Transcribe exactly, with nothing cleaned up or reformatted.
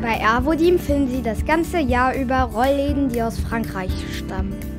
Bei Erwodim finden Sie das ganze Jahr über Rollläden, die aus Frankreich stammen.